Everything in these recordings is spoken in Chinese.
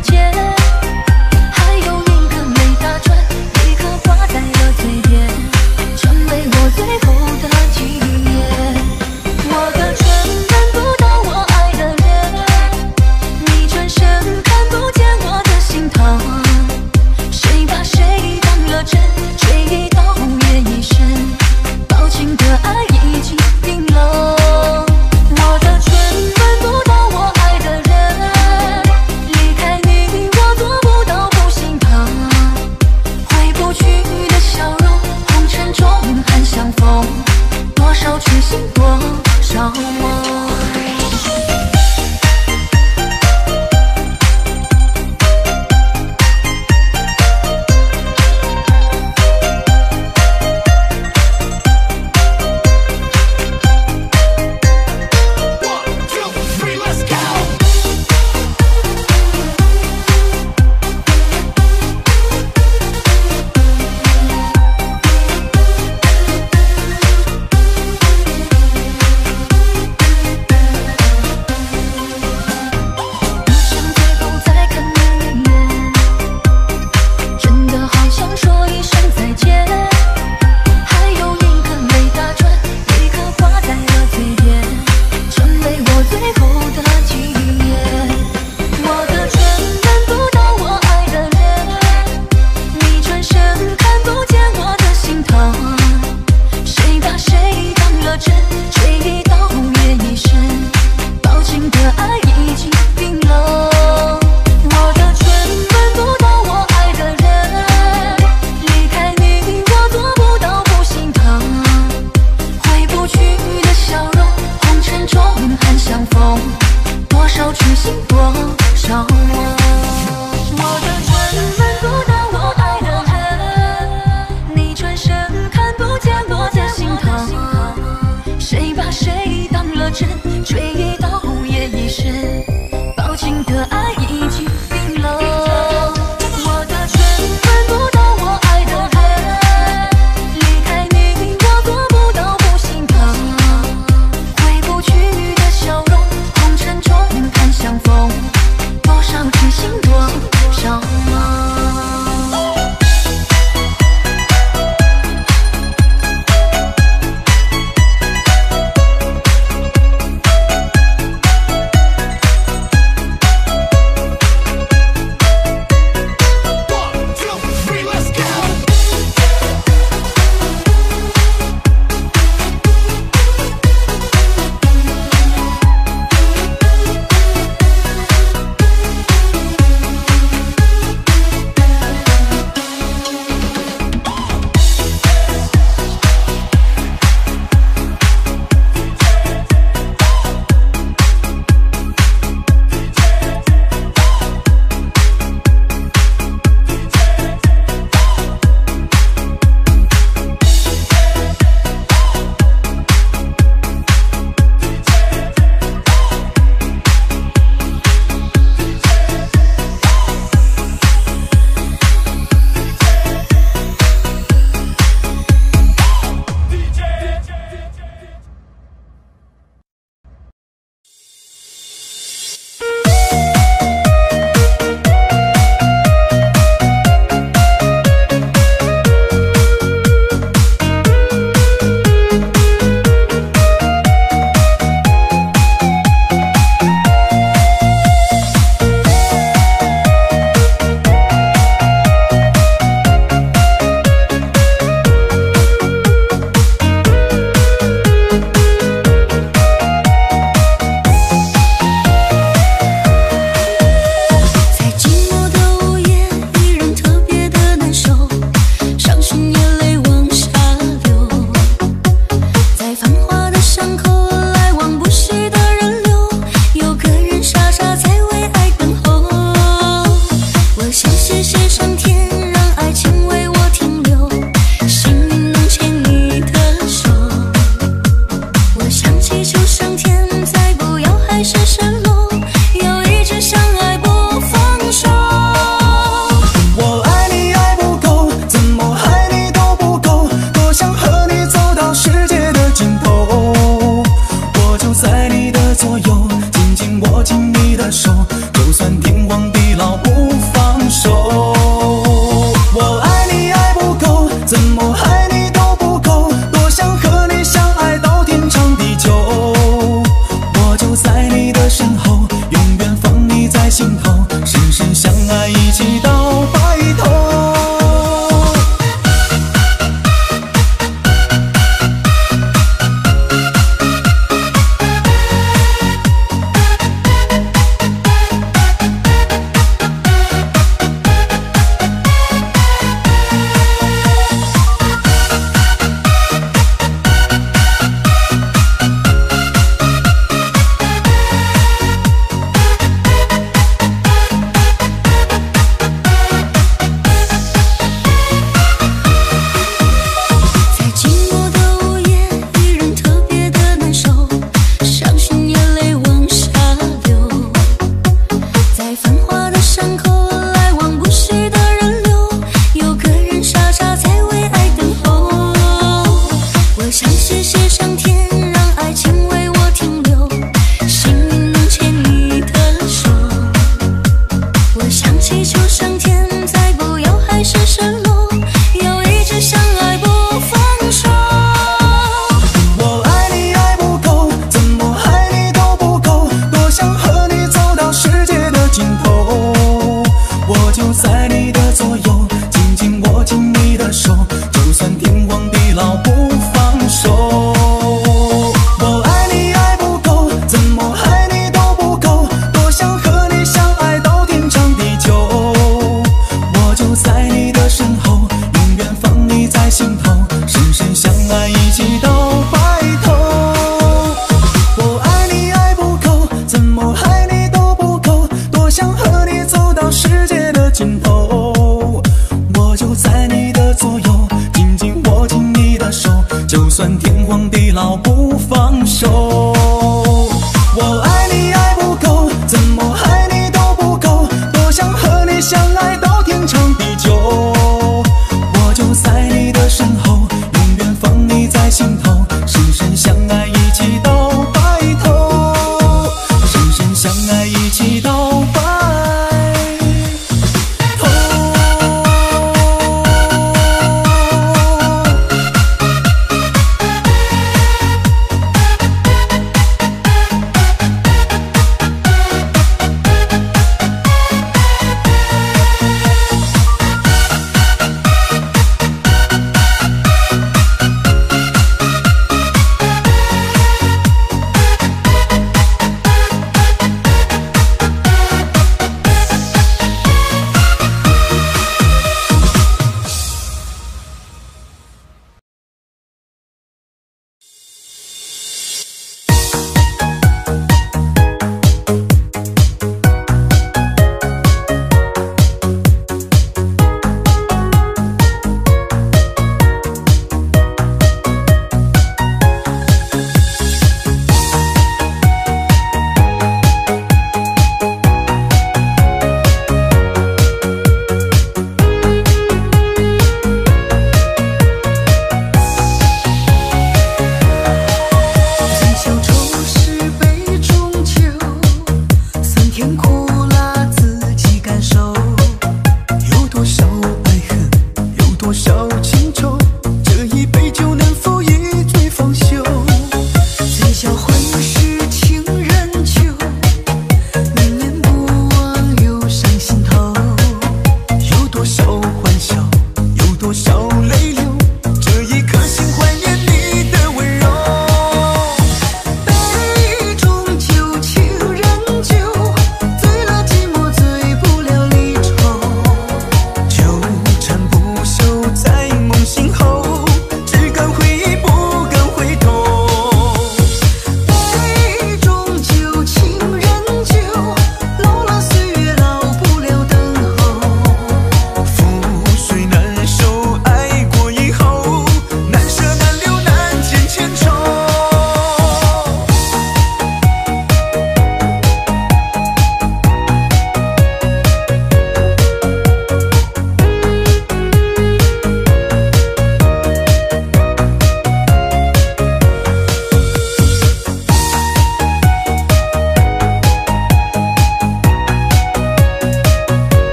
我的唇吻不到我爱的人，离开你。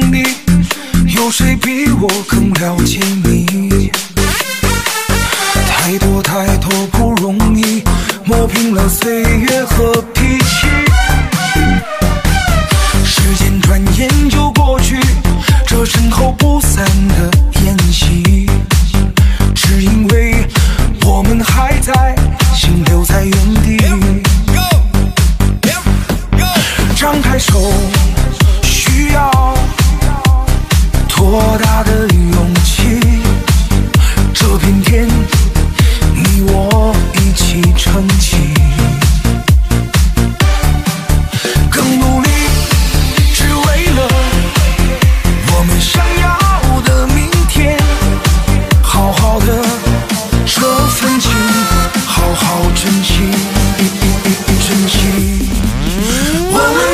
懂你，有谁比我更了解你？太多不容易，磨平了岁月和脾气。时间转眼就过去，这身后不散的宴席，只因为我们还在，心留在原地。张开手，需要多大的勇气？这片天，你我一起撑起。更努力，只为了我们想要的明天。好好的这份情，好好珍惜，珍惜。我们。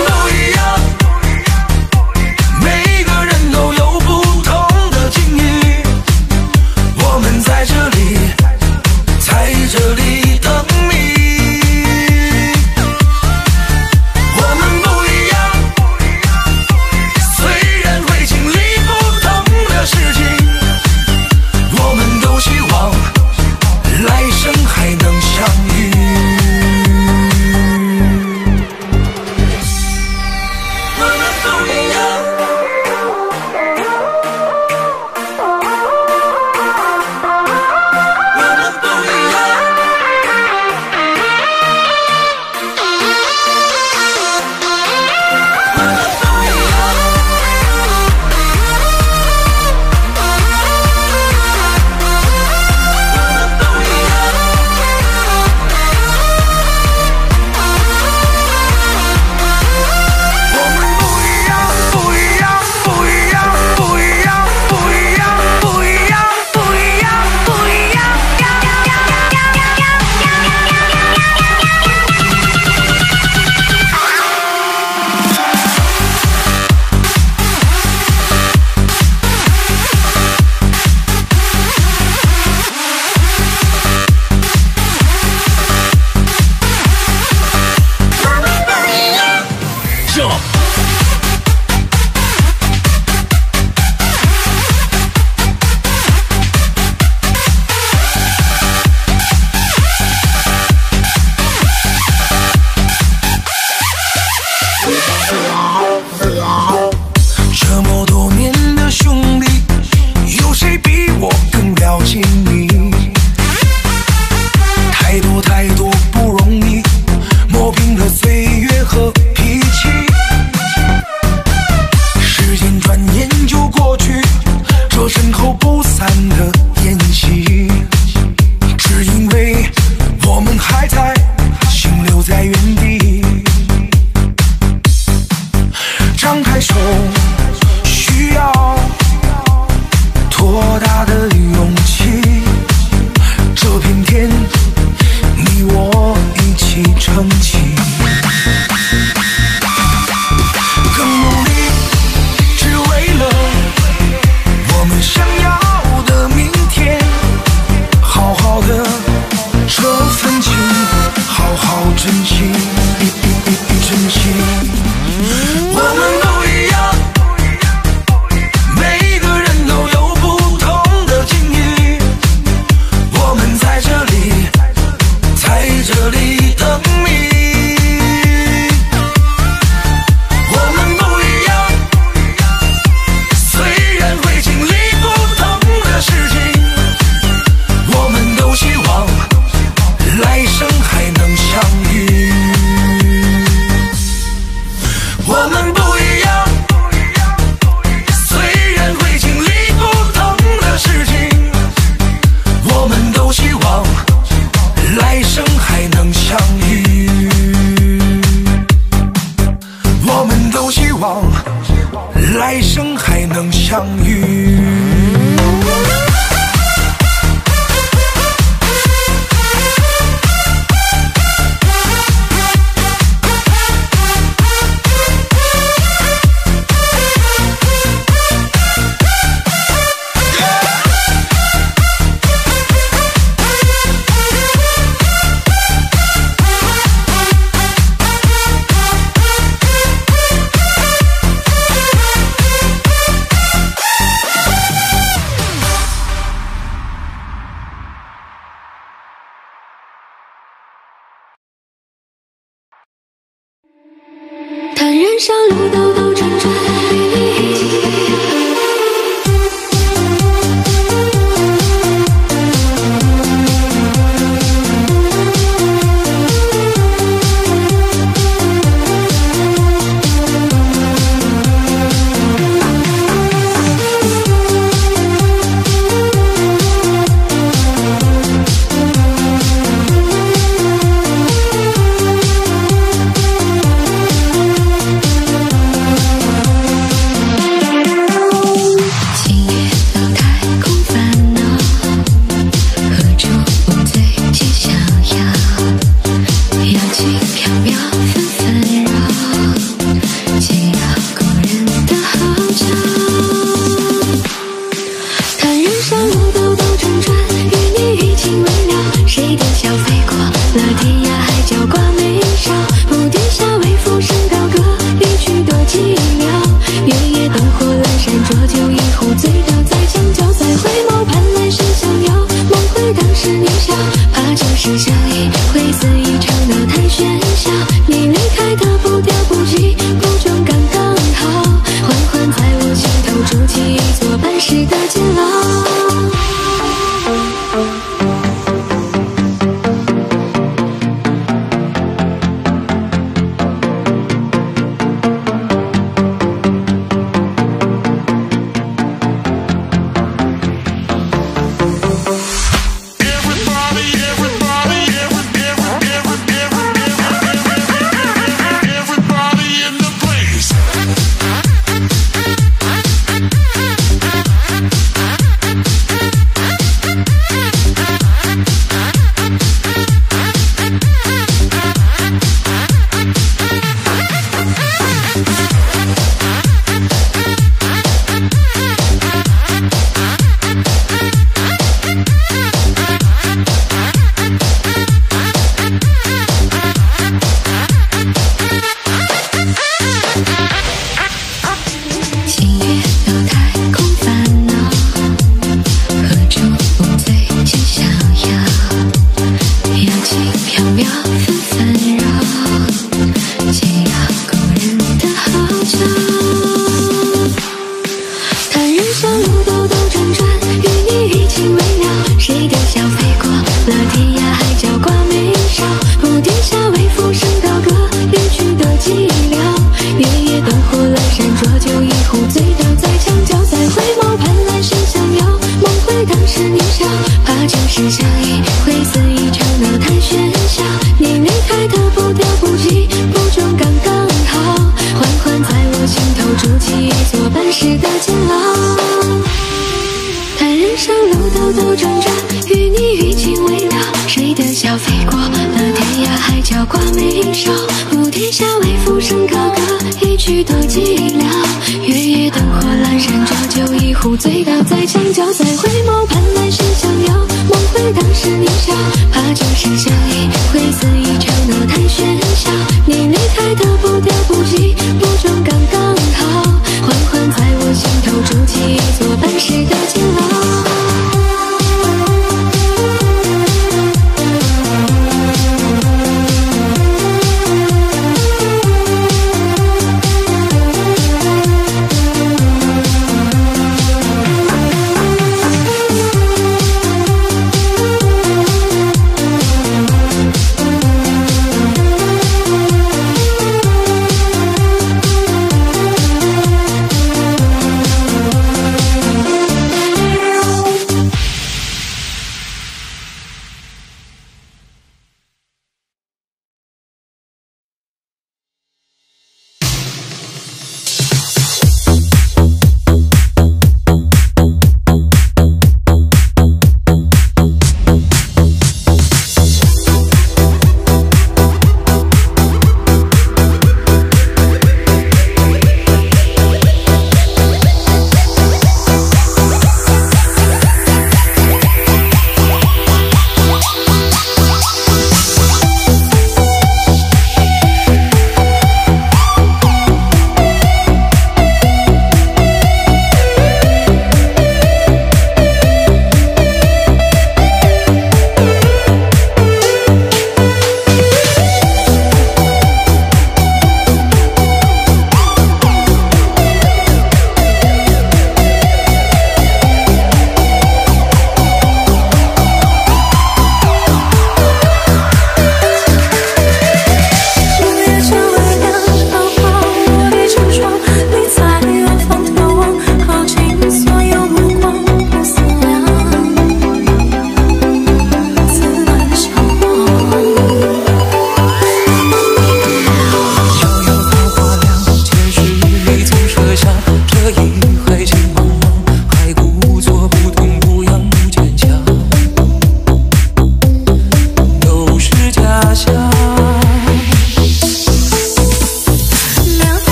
浊酒一壶醉倒在江角，再回眸盼来世逍遥，梦回当时年少，怕旧时相忆会肆意吵闹太喧嚣。你离开的步调不急，不重刚刚好，缓缓在我心头筑起一座半世的监牢。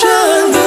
深的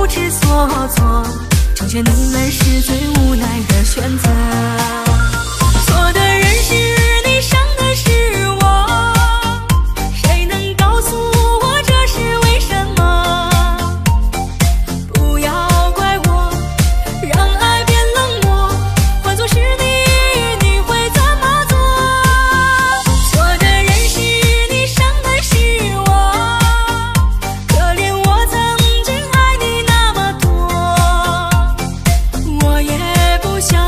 不知所措，成全你们是最无奈的选择。错的人是你，伤的是我，谁能告诉我这是为什么？不要怪我，让爱变冷漠，换作是你，你会怎么做？错的人是你，伤的是我，可怜我曾经爱你那么多，我也不想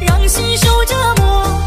让心受折磨。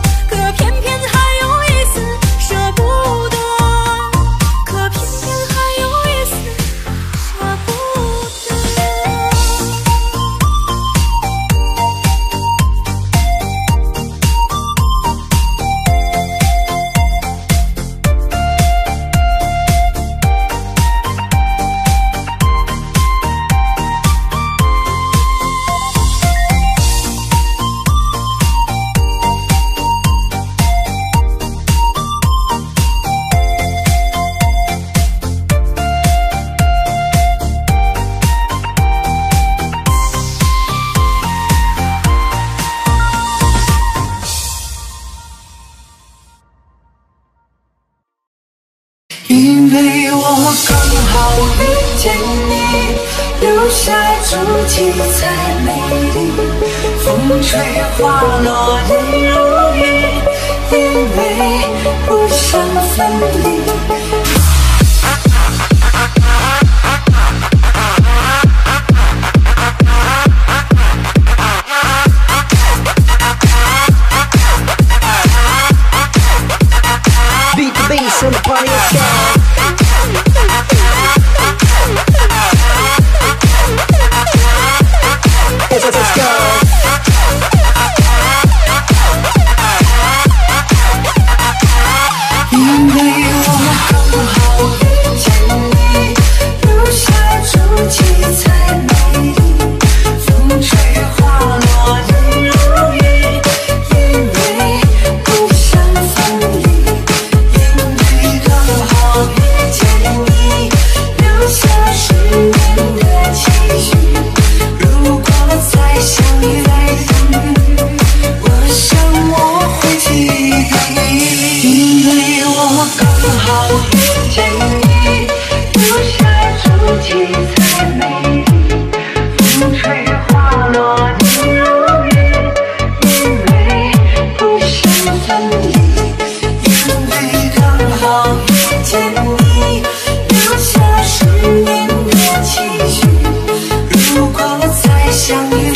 因为我刚好遇见你，留下足迹才美丽。风吹花落泪如雨，因为不想分离。 留下十年的期许，如果我再相遇。